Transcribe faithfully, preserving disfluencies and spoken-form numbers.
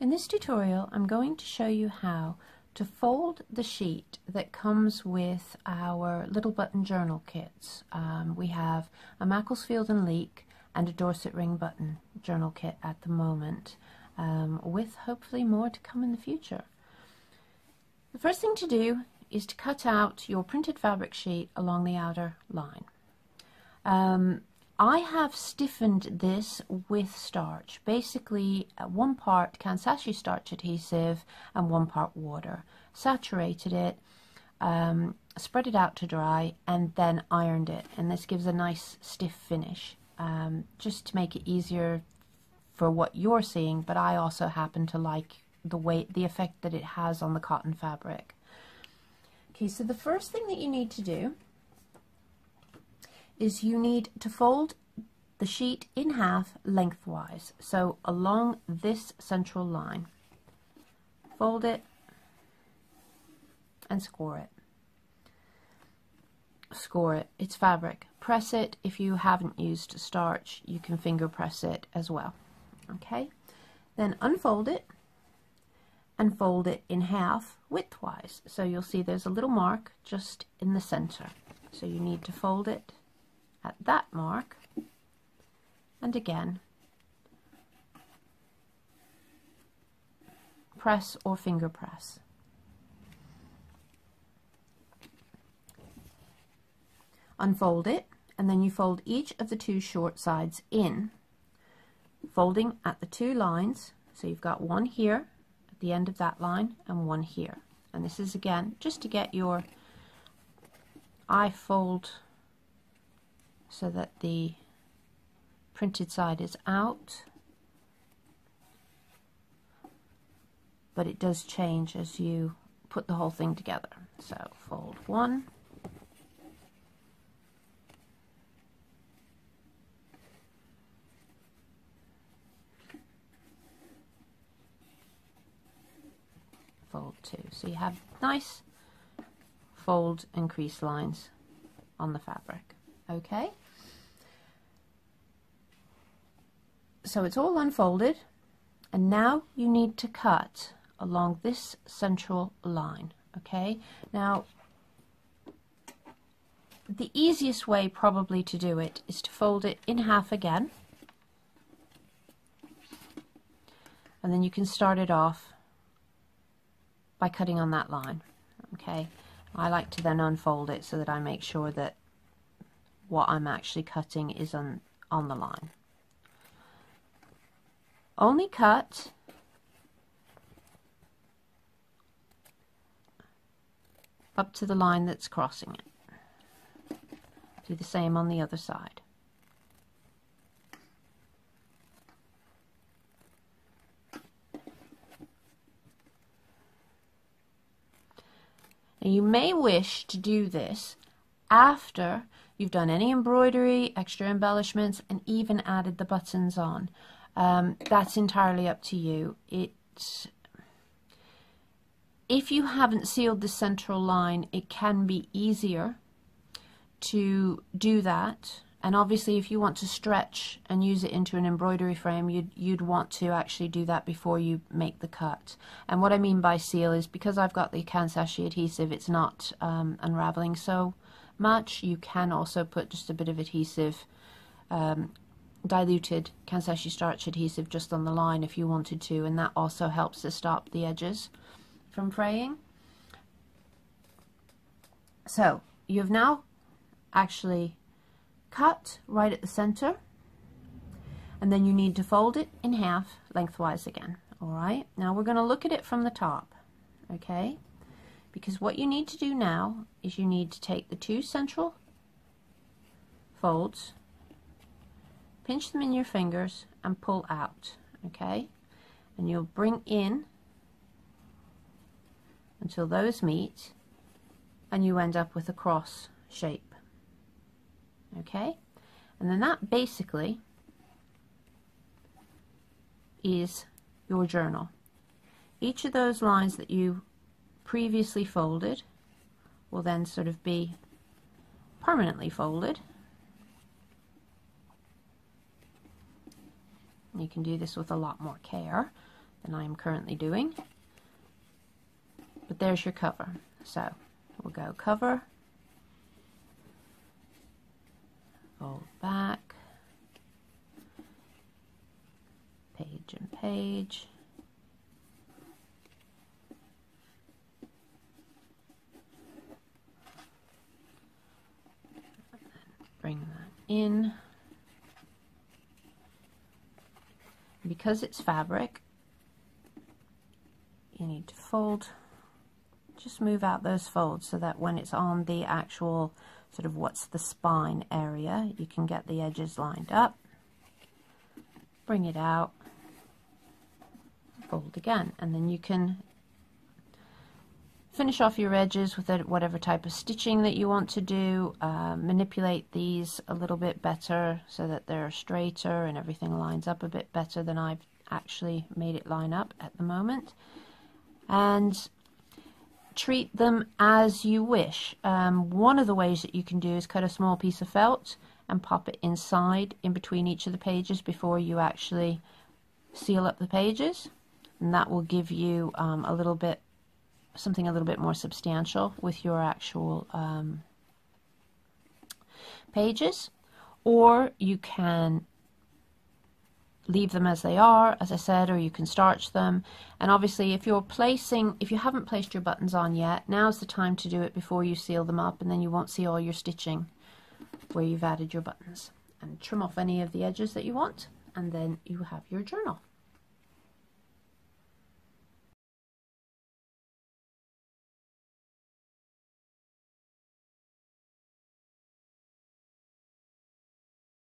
In this tutorial I'm going to show you how to fold the sheet that comes with our Little Button Journal kits. Um, we have a Macclesfield and Leek and a Dorset Ring Button Journal kit at the moment, um, with hopefully more to come in the future. The first thing to do is to cut out your printed fabric sheet along the outer line. Um, I have stiffened this with starch, basically one part Kansashi starch adhesive and one part water. Saturated it, um, spread it out to dry, and then ironed it, and this gives a nice stiff finish, um, just to make it easier for what you're seeing, but I also happen to like the weight, the effect that it has on the cotton fabric. Okay, so the first thing that you need to do is you need to fold the sheet in half lengthwise, so along this central line. Fold it and score it. Score it. It's fabric. Press it. If you haven't used starch, you can finger press it as well. Okay, then unfold it and fold it in half widthwise. So you'll see there's a little mark just in the center. So you need to fold it at that mark, and again press or finger press. Unfold it, and then you fold each of the two short sides in, folding at the two lines. So you've got one here the end of that line and one here, and this is again just to get your eye fold so that the printed side is out, but it does change as you put the whole thing together. So fold one, fold two. So you have nice fold and crease lines on the fabric. Okay, so it's all unfolded, and now you need to cut along this central line. Okay, now the easiest way probably to do it is to fold it in half again, and then you can start it off by cutting on that line. Okay, I like to then unfold it so that I make sure that what I'm actually cutting is on, on the line. Only cut up to the line that's crossing it. Do the same on the other side. You may wish to do this after you've done any embroidery, extra embellishments, and even added the buttons on. Um, that's entirely up to you. It, if you haven't sealed the central line, it can be easier to do that. And obviously if you want to stretch and use it into an embroidery frame, you'd, you'd want to actually do that before you make the cut. And what I mean by seal is because I've got the Kansashi adhesive, it's not um, unraveling so much. You can also put just a bit of adhesive, um, diluted Kansashi starch adhesive just on the line if you wanted to, and that also helps to stop the edges from fraying. So you've now actually cut right at the center, and then you need to fold it in half lengthwise again. Alright, now we're going to look at it from the top, okay, because what you need to do now is you need to take the two central folds, pinch them in your fingers, and pull out. Okay, and you'll bring in until those meet, and you end up with a cross shape. Okay, and then that basically is your journal. Each of those lines that you previously folded will then sort of be permanently folded. You can do this with a lot more care than I am currently doing. But there's your cover. So we'll go cover, fold back, page and page, and bring that in. Because it's fabric, you need to fold. Just move out those folds so that when it's on the actual sort of what's the spine area, you can get the edges lined up. Bring it out, fold again, and then you can finish off your edges with whatever type of stitching that you want to do. Uh, manipulate these a little bit better so that they're straighter and everything lines up a bit better than I've actually made it line up at the moment. And treat them as you wish. Um, one of the ways that you can do is cut a small piece of felt and pop it inside in between each of the pages before you actually seal up the pages, and that will give you um, a little bit something a little bit more substantial with your actual um, pages. Or you can leave them as they are, as I said, or you can starch them. And obviously if you're placing, if you haven't placed your buttons on yet, now's the time to do it before you seal them up, and then you won't see all your stitching where you've added your buttons. And trim off any of the edges that you want, and then you have your journal.